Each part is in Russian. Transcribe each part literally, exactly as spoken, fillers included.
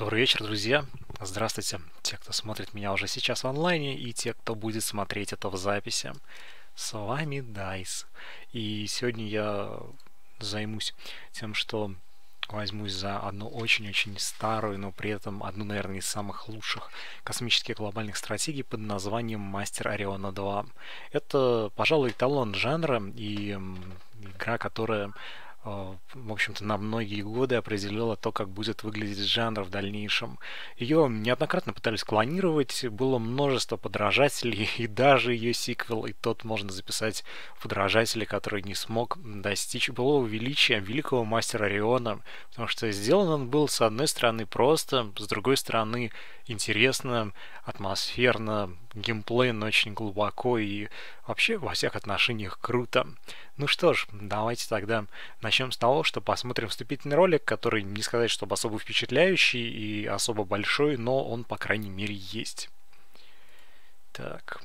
Добрый вечер, друзья. Здравствуйте, те, кто смотрит меня уже сейчас в онлайне, и те, кто будет смотреть это в записи. С вами Дайс. И сегодня я займусь тем, что возьмусь за одну очень-очень старую, но при этом одну, наверное, из самых лучших космических глобальных стратегий под названием Мастер Ориона два. Это, пожалуй, эталон жанра и игра, которая, в общем-то, на многие годы определила то, как будет выглядеть жанр в дальнейшем. Ее неоднократно пытались клонировать, было множество подражателей, и даже ее сиквел, и тот можно записать в подражателе, который не смог достичь былого величия великого мастера Ориона, потому что сделан он был, с одной стороны, просто, с другой стороны, интересно, атмосферно, геймплейно очень глубоко и вообще во всех отношениях круто. Ну что ж, давайте тогда начнем с того, что посмотрим вступительный ролик, который, не сказать, чтобы особо впечатляющий и особо большой, но он, по крайней мере, есть. Так.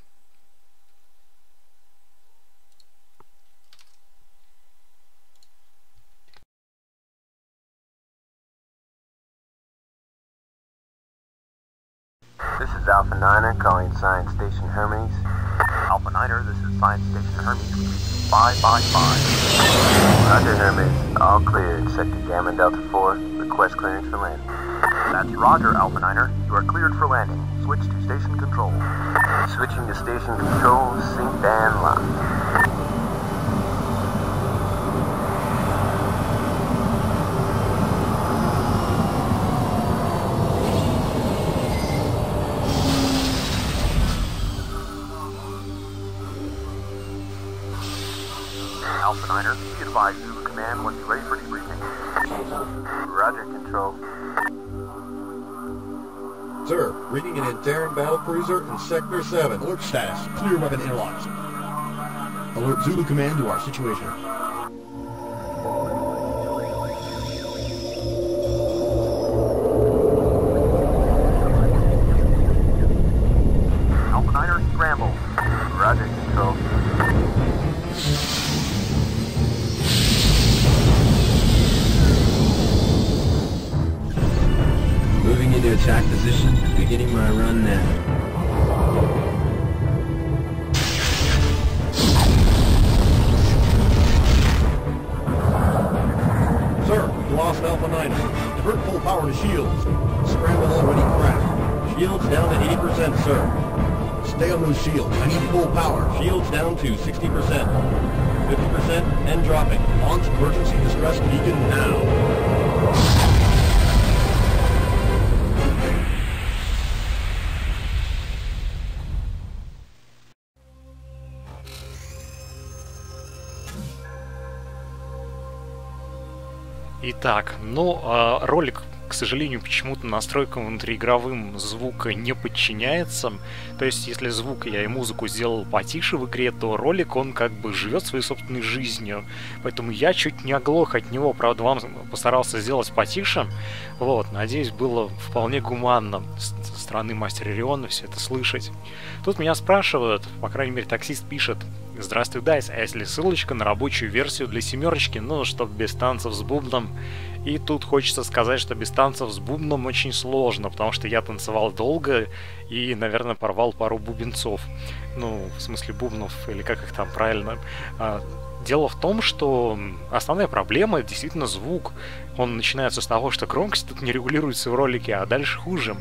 This is Alpha Niner calling Science Station Hermes. Alpha Niner, this is Science Station Hermes. Bye, bye, bye. Roger, Hermes. All clear except to Gammon Delta four. Request clearance for landing. That's Roger, Alpha Niner. You are cleared for landing. Switch to station control. Switching to station control, sync and lock. Alpha Niner, be advised, Zulu command once you're ready for debriefing. Roger, control. Sir, reading an Interan battle cruiser in sector seven. Alert status, clear weapon interlocks. Alert Zulu command to our situation. Alpha Niner, scramble. Roger, control. Moving into attack position, beginning my run now. Sir, we lost Alpha Niner. Divert full power to shields. Scramble already cracked. Shields down to eighty percent, sir. Stay on those shields. I need full power. Shields down to sixty percent. fifty percent and dropping. Launch emergency distress beacon now. Итак, но э, ролик, к сожалению, почему-то настройкам внутриигровым звука не подчиняется. То есть, если звук я и музыку сделал потише в игре, то ролик, он как бы живет своей собственной жизнью. Поэтому я чуть не оглох от него, правда, вам постарался сделать потише. Вот, надеюсь, было вполне гуманно с стороны мастера Ориона все это слышать. Тут меня спрашивают, по крайней мере, таксист пишет: «Здравствуй, Дайс, а если ссылочка на рабочую версию для семерочки, ну, чтоб без танцев с бубном?» И тут хочется сказать, что без танцев с бубном очень сложно, потому что я танцевал долго и, наверное, порвал пару бубенцов. Ну, в смысле бубнов, или как их там правильно. Дело в том, что основная проблема — это действительно звук. Он начинается с того, что громкость тут не регулируется в ролике, а дальше хуже.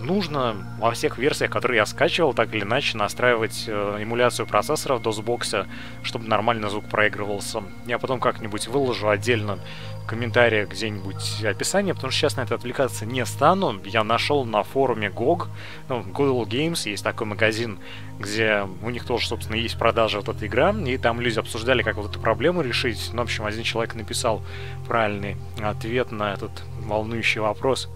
Нужно во всех версиях, которые я скачивал, так или иначе настраивать эмуляцию процессора в дос-боксе, чтобы нормально звук проигрывался. Я потом как-нибудь выложу отдельно в комментариях где-нибудь описание, потому что сейчас на это отвлекаться не стану. Я нашел на форуме джи о джи, ну, Google Games, есть такой магазин, где у них тоже, собственно, есть продажа вот эта игра, и там люди обсуждали, как вот эту проблему решить. Ну, в общем, один человек написал правильный ответ на этот волнующий вопрос.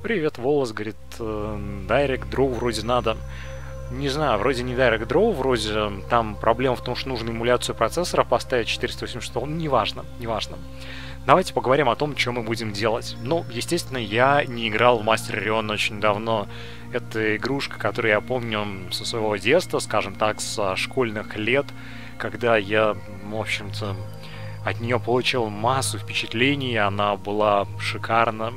Привет, Волос, говорит, Direct Draw вроде надо. Не знаю, вроде не Direct Draw, вроде там проблема в том, что нужно эмуляцию процессора поставить четыреста восемьдесят, ну, неважно, неважно. Давайте поговорим о том, что мы будем делать. Ну, естественно, я не играл в Мастер Орион очень давно. Это игрушка, которую я помню со своего детства, скажем так, со школьных лет, когда я, в общем-то, от нее получил массу впечатлений, она была шикарна.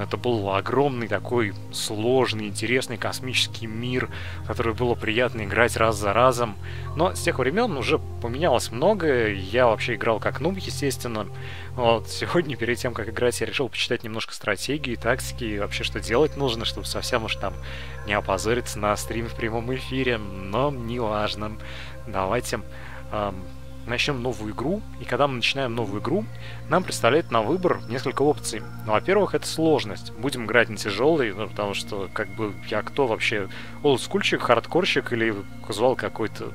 Это был огромный такой сложный, интересный космический мир, в который было приятно играть раз за разом. Но с тех времен уже поменялось многое. Я вообще играл как нуб, естественно. Вот. Сегодня, перед тем, как играть, я решил почитать немножко стратегии, тактики и вообще, что делать нужно, чтобы совсем уж там не опозориться на стриме в прямом эфире. Но неважно. Давайте... Эм... начнем новую игру, и когда мы начинаем новую игру, нам представляет на выбор несколько опций. Ну, во-первых, это сложность. Будем играть на тяжелый, ну, потому что, как бы, я кто вообще? Олдскульчик, хардкорщик или казуал какой-то?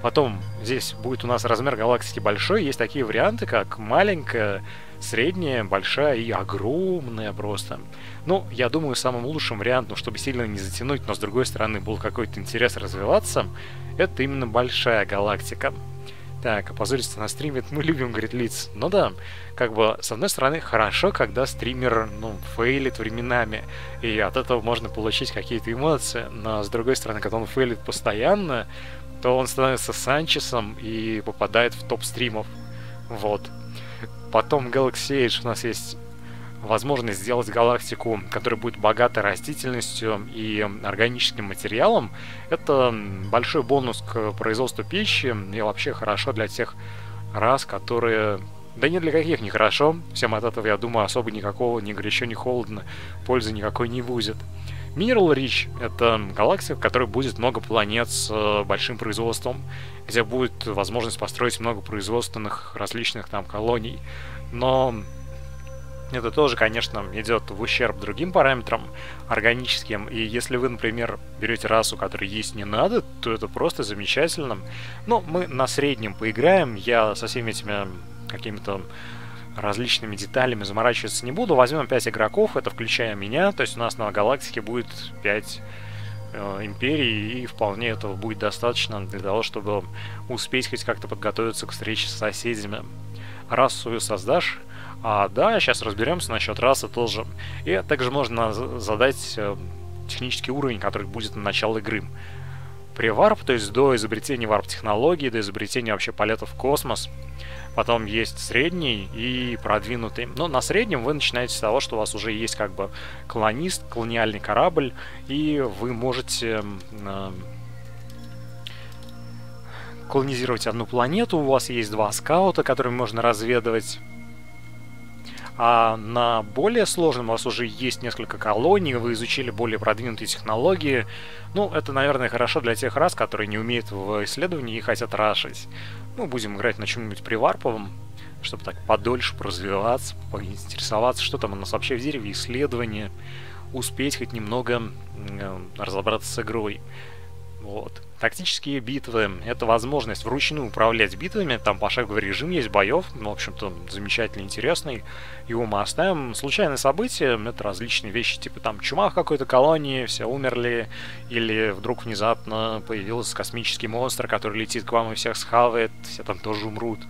Потом здесь будет у нас размер галактики большой. Есть такие варианты, как маленькая, средняя, большая и огромная просто. Ну, я думаю, самым лучшим вариантом, чтобы сильно не затянуть, но, с другой стороны, был какой-то интерес развиваться, это именно большая галактика. Так, опозориться на стриме, мы любим, говорит, лиц. Ну да, как бы, с одной стороны, хорошо, когда стример, ну, фейлит временами, и от этого можно получить какие-то эмоции, но с другой стороны, когда он фейлит постоянно, то он становится Санчесом и попадает в топ стримов. Вот. Потом Galaxy Age у нас есть возможность сделать галактику, которая будет богата растительностью и органическим материалом. Это большой бонус к производству пищи и вообще хорошо для тех рас, которые... Да ни для каких не хорошо. Всем от этого, я думаю, особо никакого ни горячо, ни холодно. Пользы никакой не будет. Mineral Rich — это галактика, в которой будет много планет с большим производством, где будет возможность построить много производственных различных там колоний. Но... это тоже, конечно, идет в ущерб другим параметрам органическим. И если вы, например, берете расу, которой есть не надо, то это просто замечательно. Но мы на среднем поиграем. Я со всеми этими какими-то различными деталями заморачиваться не буду. Возьмем пять игроков, это включая меня. То есть у нас на галактике будет пять э, империй. И вполне этого будет достаточно для того, чтобы успеть хоть как-то подготовиться к встрече с соседями. Расу создашь. А, да, сейчас разберемся насчет расы тоже. И также можно задать технический уровень, который будет на начало игры. Преварп, то есть до изобретения варп-технологии, до изобретения вообще полетов в космос. Потом есть средний и продвинутый. Но на среднем вы начинаете с того, что у вас уже есть как бы колонист, колониальный корабль, и вы можете... Э колонизировать одну планету, у вас есть два скаута, которыми можно разведывать. А на более сложном у вас уже есть несколько колоний, вы изучили более продвинутые технологии. Ну, это, наверное, хорошо для тех рас, которые не умеют в исследовании и хотят рашить. Ну, будем играть на чем-нибудь приварповом, чтобы так подольше поразвиваться, поинтересоваться, что там у нас вообще в дереве, исследование, успеть хоть немного э, разобраться с игрой. Вот. Тактические битвы — это возможность вручную управлять битвами, там пошаговый режим есть боев, ну, в общем-то, замечательно интересный, его мы оставим. Случайные события — это различные вещи, типа там чума в какой-то колонии, все умерли, или вдруг внезапно появился космический монстр, который летит к вам и всех схавает, все там тоже умрут.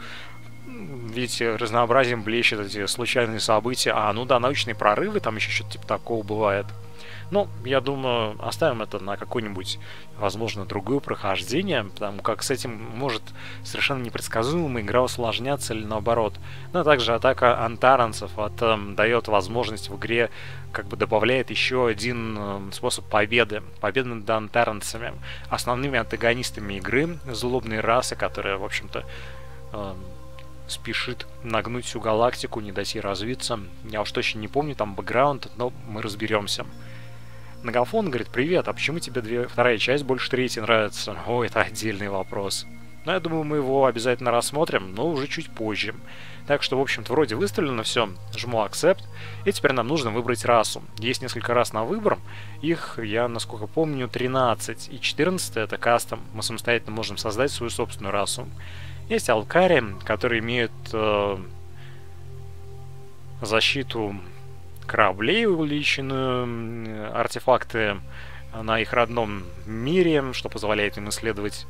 Видите, разнообразием блещут эти случайные события, а, ну да, научные прорывы, там еще что-то типа такого бывает. Ну, я думаю, оставим это на какое-нибудь, возможно, другое прохождение, потому как с этим может совершенно непредсказуемо игра усложняться или наоборот. Ну, а также атака антаранцев от, э, дает возможность в игре, как бы добавляет еще один э, способ победы. Победа над антаранцами. Основными антагонистами игры злобные расы, которые, в общем-то, э, спешит нагнуть всю галактику, не дать ей развиться. Я уж точно не помню там бэкграунд, но мы разберемся. Нагафон говорит: привет, а почему тебе две... вторая часть больше третьей нравится? О, это отдельный вопрос. Но я думаю, мы его обязательно рассмотрим, но уже чуть позже. Так что, в общем-то, вроде выставлено все. Жму Accept. И теперь нам нужно выбрать расу. Есть несколько рас на выбор. Их, я, насколько помню, тринадцать. И четырнадцать это кастом. Мы самостоятельно можем создать свою собственную расу. Есть алкари, которые имеют э, защиту... кораблей увеличенную, артефакты на их родном мире, что позволяет им исследовать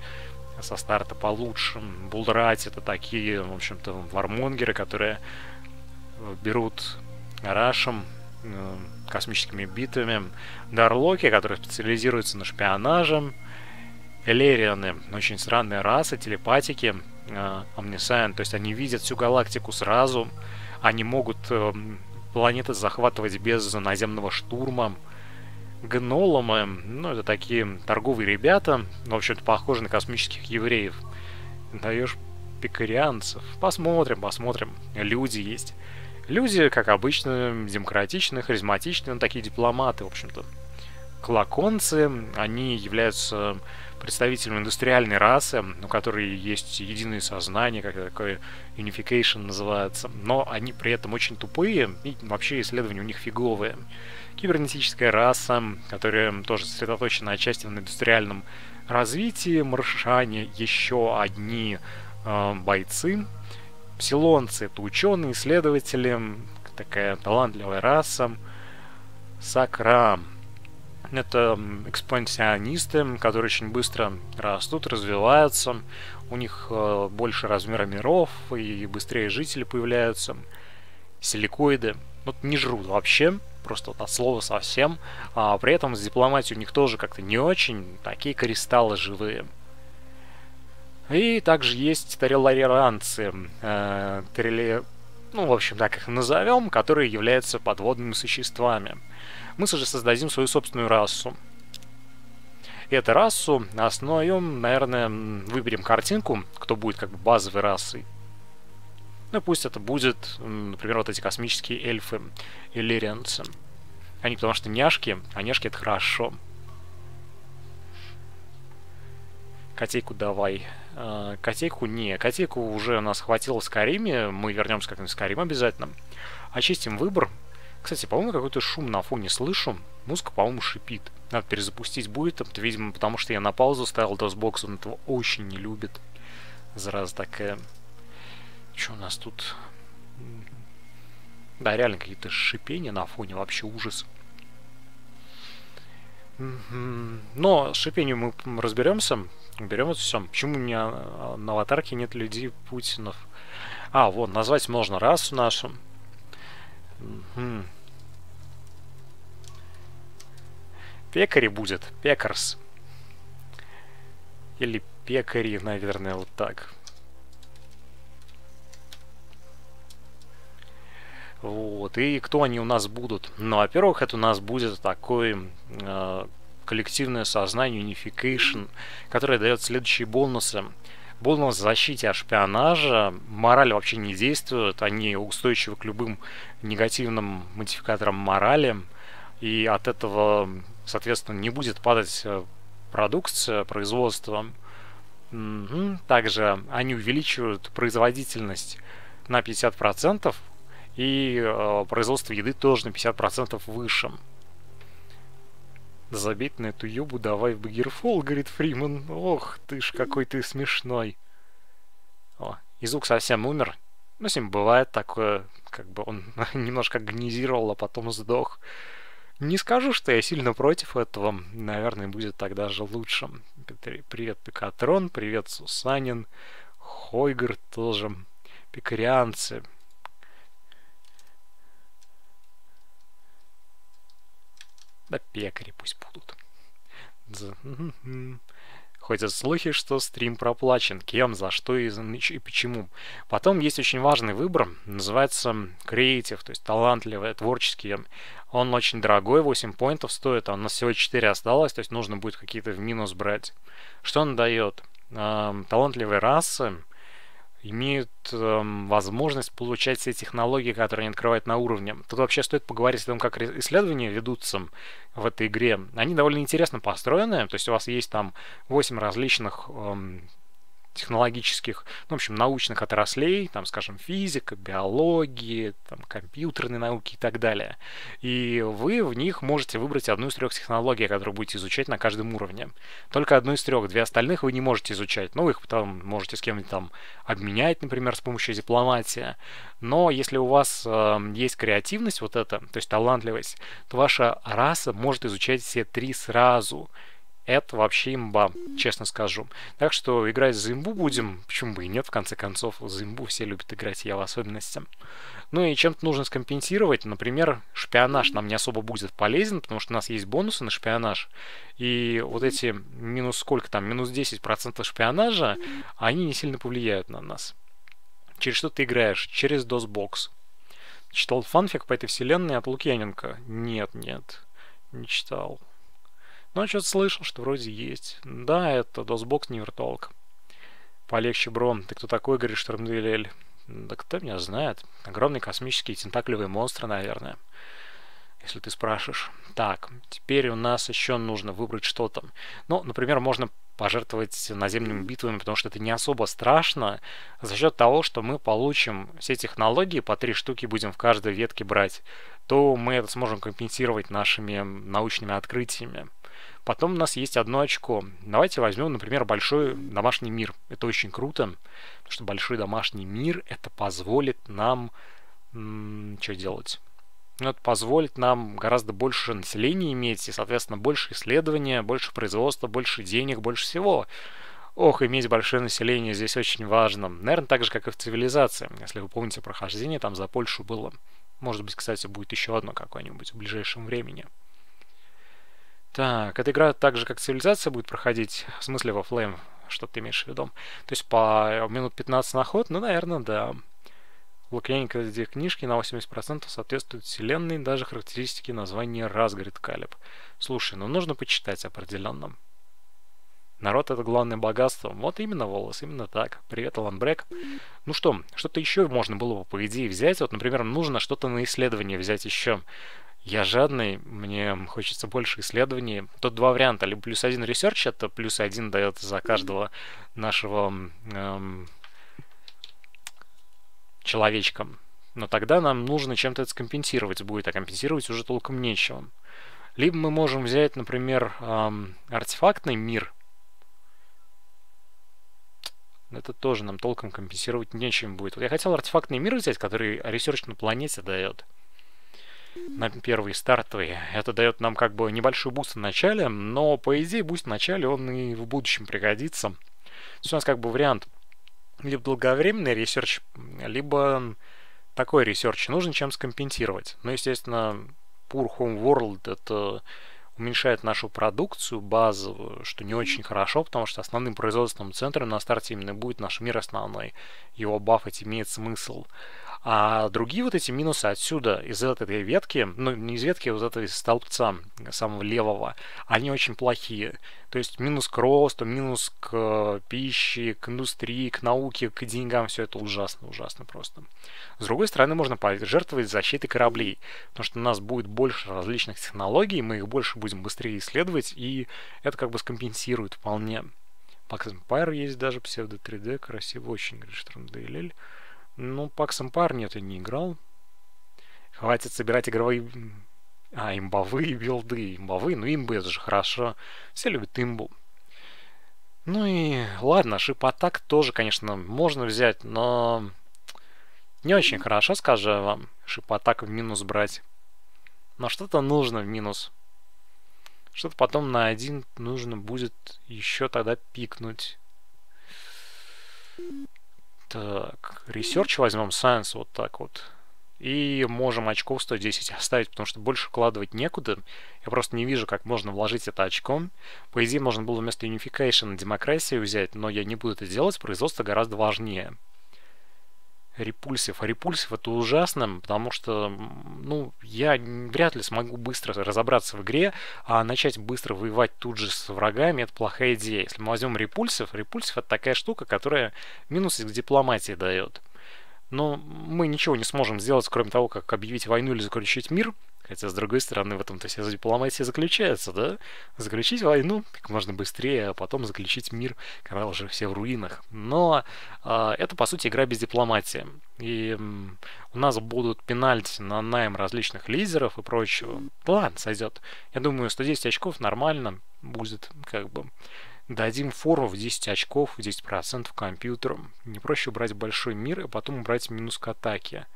со старта получше. Булдрать — это такие, в общем-то, вармонгеры, которые берут рашем космическими битвами. Дарлоки, которые специализируются на шпионаже. Элерианы — очень странные расы, телепатики. Омнисайен, то есть они видят всю галактику сразу, они могут планеты захватывать без наземного штурма. Гноломы, ну это такие торговые ребята, в общем-то похожи на космических евреев. Даешь пикарианцев. Посмотрим, посмотрим. Люди есть. Люди, как обычно, демократичные, харизматичные, ну, такие дипломаты, в общем-то. Клаконцы, они являются представителями индустриальной расы, у которой есть единое сознание, как такое unification называется, но они при этом очень тупые, и вообще исследования у них фиговые. Кибернетическая раса, которая тоже сосредоточена отчасти на индустриальном развитии, маршане, еще одни э, бойцы. Псилонцы — это ученые, исследователи, такая талантливая раса. Сакра — это экспансионисты, которые очень быстро растут, развиваются. У них э, больше размера миров и быстрее жители появляются. Силикоиды — вот не жрут вообще, просто вот от слова совсем. А при этом с дипломатией у них тоже как-то не очень, такие кристаллы живые. И также есть тарелариранцы, э, тареле... ну, в общем, так их назовем, которые являются подводными существами. Мы же создадим свою собственную расу. Эту расу основем, наверное, выберем картинку, кто будет как бы базовой расой. Ну, пусть это будет, например, вот эти космические эльфы, эллирианцы. Они потому что няшки, а няшки — это хорошо. Котейку давай. Котейку не. Котейку уже у нас хватило в Скайриме. Мы вернемся как-нибудь в Скайрим обязательно. Очистим выбор. Кстати, по-моему, какой-то шум на фоне слышу. Музыка, по-моему, шипит. Надо перезапустить будет. Это, видимо, потому что я на паузу ставил DOS-бокс. Он этого очень не любит. Зараза такая. Что у нас тут? Да, реально какие-то шипения на фоне. Вообще ужас. Но с шипением мы разберемся. Берем это все. Почему у меня на аватарке нет людей Путинов? А, вот, назвать можно расу нашу. Угу. Пекари будет. Пекарс. Или пекари, наверное, вот так. Вот. И кто они у нас будут? Ну, во-первых, это у нас будет такой... Э коллективное сознание, unification, которое дает следующие бонусы. Бонус в защите от шпионажа, мораль вообще не действует, они устойчивы к любым негативным модификаторам морали, и от этого, соответственно, не будет падать продукция, производство. Также они увеличивают производительность на пятьдесят процентов, и производство еды тоже на пятьдесят процентов выше. Забить на эту юбу давай в Багерфол, говорит Фриман. Ох ты ж, какой ты смешной. О, Изук совсем умер. Ну, с ним бывает такое, как бы он немножко агонизировал, а потом сдох. Не скажу, что я сильно против этого. Наверное, будет тогда же лучше. Привет, Пикатрон, привет, Сусанин. Хойгер тоже. Пикарианцы. Да пекари пусть будут. Ходят слухи, что стрим проплачен. Кем, за что и, и почему. Потом есть очень важный выбор. Называется креатив, то есть талантливые, творческие. Он очень дорогой, восемь поинтов стоит. А у нас всего четыре осталось, то есть нужно будет какие-то в минус брать. Что он дает? Талантливые расы имеют э, возможность получать все технологии, которые они открывают на уровне. Тут вообще стоит поговорить о том, как исследования ведутся в этой игре. Они довольно интересно построены, то есть у вас есть там восемь различных э, технологических, ну, в общем, научных отраслей, там, скажем, физика, биология, там, компьютерные науки и так далее. И вы в них можете выбрать одну из трех технологий, которую будете изучать на каждом уровне. Только одну из трех, две остальных вы не можете изучать. Ну, их потом можете с кем-нибудь там обменять, например, с помощью дипломатии. Но если у вас э, есть креативность вот эта, то есть талантливость, то ваша раса может изучать все три сразу. Это вообще имба, честно скажу. Так что играть за имбу будем. Почему бы и нет, в конце концов. За имбу все любят играть, я в особенности. Ну и чем-то нужно скомпенсировать. Например, шпионаж нам не особо будет полезен, потому что у нас есть бонусы на шпионаж. И вот эти минус сколько там, минус десять процентов шпионажа, они не сильно повлияют на нас. Через что ты играешь? Через DOS-бокс. Читал фанфик по этой вселенной от Лукьяненко? Нет, нет, не читал. Но что-то слышал, что вроде есть. Да, это дос-бокс, не виртуалка. Полегче, бро. Ты кто такой, говоришь, Штормдвилель? Да кто меня знает? Огромные космические тентакливые монстры, наверное. Если ты спрашиваешь. Так, теперь у нас еще нужно выбрать что-то. Ну, например, можно пожертвовать наземными битвами, потому что это не особо страшно, за счет того, что мы получим все технологии, по три штуки будем в каждой ветке брать, то мы это сможем компенсировать нашими научными открытиями. Потом у нас есть одно очко. Давайте возьмем, например, большой домашний мир. Это очень круто, потому что большой домашний мир, это позволит нам... Что делать? Это позволит нам гораздо больше населения иметь, и, соответственно, больше исследования, больше производства, больше денег, больше всего. Ох, иметь большое население здесь очень важно. Наверное, так же, как и в цивилизации. Если вы помните прохождение, там за Польшу было. Может быть, кстати, будет еще одно какое-нибудь в ближайшем времени. Так, эта игра так же, как цивилизация, будет проходить. В смысле, во флейм, что ты имеешь в виду? То есть по минут пятнадцать на ход? Ну, наверное, да. Лукьяненко эти книжки на восемьдесят процентов соответствуют вселенной, даже характеристики названия раз, говорит Калеб. Слушай, ну нужно почитать определенно. Народ — это главное богатство. Вот именно, волос, именно так. Привет, Аланбрек. Ну что, что-то еще можно было бы, по идее, взять. Вот, например, нужно что-то на исследование взять еще. Я жадный, мне хочется больше исследований. Тут два варианта. Либо плюс один ресерч, это плюс один дает за каждого нашего... Эм, человечком, но тогда нам нужно чем-то это скомпенсировать будет, а компенсировать уже толком нечем. Либо мы можем взять, например, эм, артефактный мир. Это тоже нам толком компенсировать нечем будет. Вот я хотел артефактный мир взять, который ресерч на планете дает. На первые стартовые. Это дает нам как бы небольшой буст в начале, но по идее буст в начале он и в будущем пригодится. То есть у нас как бы вариант либо долговременный ресерч, либо такой ресерч. Нужно чем скомпенсировать. Ну, естественно, Poor Home World — это уменьшает нашу продукцию базовую, что не очень хорошо, потому что основным производственным центром на старте именно будет наш мир основной. Его баффить имеет смысл. А другие вот эти минусы отсюда, из этой ветки, ну не из ветки, а из этого столбца самого левого, они очень плохие. То есть минус к росту, минус к пище, к индустрии, к науке, к деньгам, все это ужасно, ужасно просто. С другой стороны, можно пожертвовать защитой кораблей, потому что у нас будет больше различных технологий, мы их больше будем быстрее исследовать, и это как бы скомпенсирует вполне. X-Empire есть даже, псевдо три дэ, красиво очень, говорит Штормдвилель. Ну, Пакс Эмпайр нет, я не играл. Хватит собирать игровые... А, имбовые билды. Имбовые, ну имбы, это же хорошо. Все любят имбу. Ну и ладно, шип-атак тоже, конечно, можно взять, но... Не очень хорошо, скажу я вам, шип-атак в минус брать. Но что-то нужно в минус. Что-то потом на один нужно будет еще тогда пикнуть. Так, ресерч возьмем, Science вот так вот. И можем очков сто десять оставить, потому что больше вкладывать некуда. Я просто не вижу, как можно вложить это очком. По идее, можно было вместо Unification демократию взять, но я не буду это делать, производство гораздо важнее. Репульсив. А репульсив — это ужасно, потому что, ну, я вряд ли смогу быстро разобраться в игре, а начать быстро воевать тут же с врагами — это плохая идея. Если мы возьмем репульсив, репульсив — это такая штука, которая минус к дипломатии дает. Но мы ничего не сможем сделать, кроме того, как объявить войну или заключить мир. Хотя, с другой стороны, в этом-то вся дипломатия заключается, да? Заключить войну как можно быстрее, а потом заключить мир, когда уже все в руинах. Но э, это, по сути, игра без дипломатии. И э, у нас будут пенальти на найм различных лидеров и прочего. Да ладно, сойдет. Я думаю, сто десять очков нормально будет, как бы... Дадим фору в десять очков, в десять процентов компьютеру. Не проще убрать большой мир, а потом убрать минус к атаке.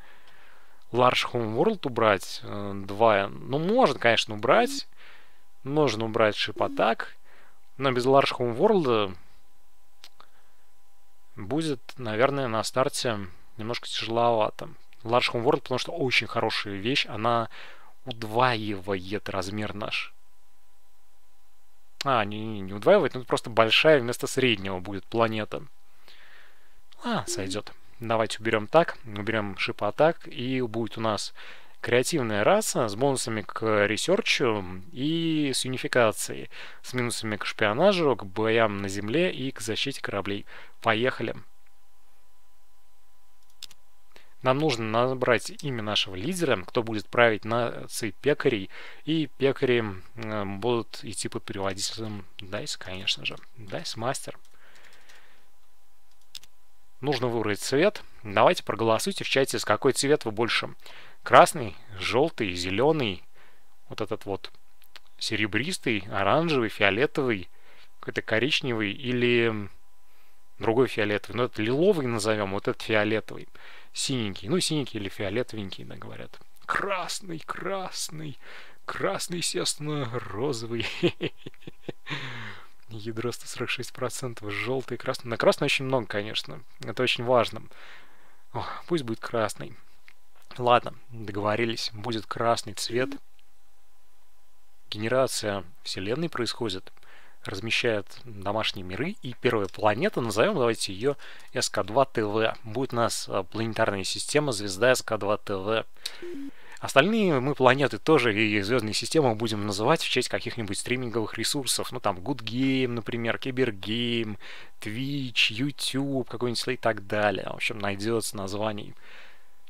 Large Home World убрать два. Ну, можно, конечно, убрать. Можно убрать шип-атак. Но без Large Home World будет, наверное, на старте немножко тяжеловато. Large Home World, потому что очень хорошая вещь. Она удваивает размер наш. А, не, не, не удваивать, но просто большая вместо среднего будет планета. А, сойдет. Давайте уберем так, уберем шип атак, и будет у нас креативная раса с бонусами к ресерчу и с юнификацией, с минусами к шпионажу, к боям на земле и к защите кораблей. Поехали! Нам нужно набрать имя нашего лидера, кто будет править нацией пекарей, и пекари будут идти под переводителем Dice, конечно же, DiceMaster. Нужно выбрать цвет. Давайте проголосуйте в чате, с какой цвет вы больше. Красный, желтый, зеленый, вот этот вот серебристый, оранжевый, фиолетовый, какой-то коричневый или другой фиолетовый. Ну, это лиловый назовем, вот этот фиолетовый. Синенький, ну синенький или фиолетовенький, да, говорят. Красный, красный, красный, естественно, розовый. Ядро сто сорок шесть процентов, желтый, красный. На красный очень много, конечно, это очень важно. О, пусть будет красный. Ладно, договорились, будет красный цвет. Генерация Вселенной происходит. Размещает домашние миры. И первая планета, назовем, давайте ее эс ка два тэ вэ. Будет у нас планетарная система, звезда эс ка два тэ вэ. Остальные мы планеты тоже и звездные системы будем называть в честь каких-нибудь стриминговых ресурсов. Ну там Goodgame, например, Кибергейм, Twitch, YouTube, какой-нибудь и так далее. В общем, найдется название.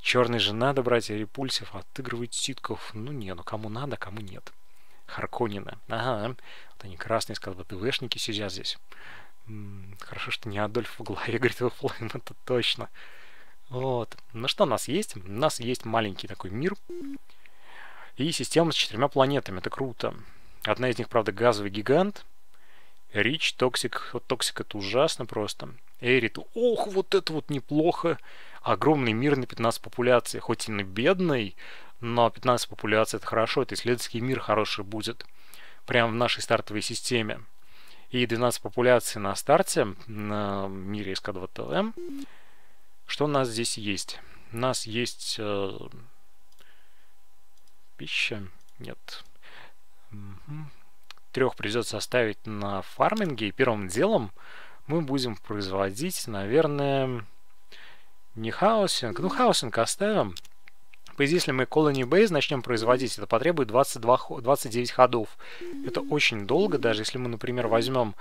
Черный же надо брать, Репульсев, отыгрывать ситков. Ну не, ну кому надо, кому нет. Харконина. Ага, вот они красные, сказал, ТВшники сидят здесь. М-м, хорошо, что не Адольф в голове, говорит, Воплайн, это точно. Вот. Ну что у нас есть? У нас есть маленький такой мир. И система с четырьмя планетами, это круто. Одна из них, правда, газовый гигант. Рич, Токсик. Вот Токсик это ужасно просто. Эрит, ох, вот это вот неплохо. Огромный мир на пятнадцать популяций, хоть и на бедный, но пятнадцать популяций это хорошо, это исследовательский мир хороший будет. Прямо в нашей стартовой системе. И двенадцать популяций на старте, на мире эс ка два тэ вэ. Что у нас здесь есть? У нас есть э, пища, нет. Угу. Трех придется оставить на фарминге. И первым делом мы будем производить, наверное, не хаусинг. Ну, хаусинг оставим. Если мы Colony Base начнем производить, это потребует двадцать два, двадцать девять ходов. Это очень долго. Даже если мы, например, возьмем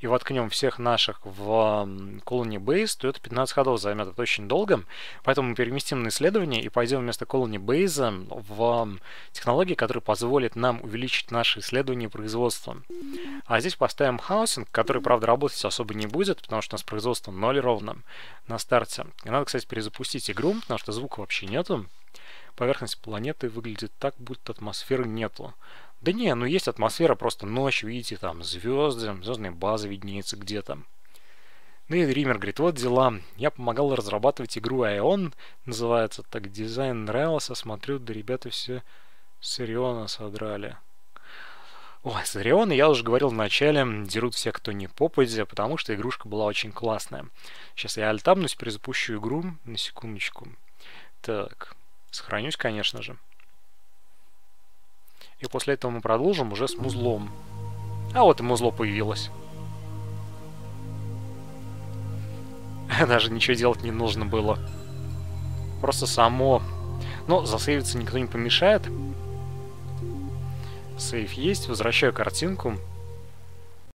и воткнем всех наших в Colony Base, то это пятнадцать ходов займет. Это очень долго. Поэтому мы переместим на исследование и пойдем вместо Colony Base в технологии, которые позволят нам увеличить наше исследование и производство. А здесь поставим хаусинг, который, правда, работать особо не будет, потому что у нас производство ноль ровно на старте. И надо, кстати, перезапустить игру, потому что звука вообще нету. Поверхность планеты выглядит так, будто атмосферы нету. Да не, ну есть атмосфера, просто ночь, видите, там звезды, звездные базы виднеются где-то. Ну и Дример говорит, вот дела. Я помогал разрабатывать игру Ion, называется так, дизайн нравился, смотрю, да ребята все с Ориона содрали. Ой, с Ориона, я уже говорил в начале, дерут все, кто не попадя, потому что игрушка была очень классная. Сейчас я альтабнусь, перезапущу игру, на секундочку. Так... Сохранюсь, конечно же. И после этого мы продолжим уже с музлом. А вот и музло появилось. Даже ничего делать не нужно было. Просто само. Но засейвиться никто не помешает. Сейв есть. Возвращаю картинку.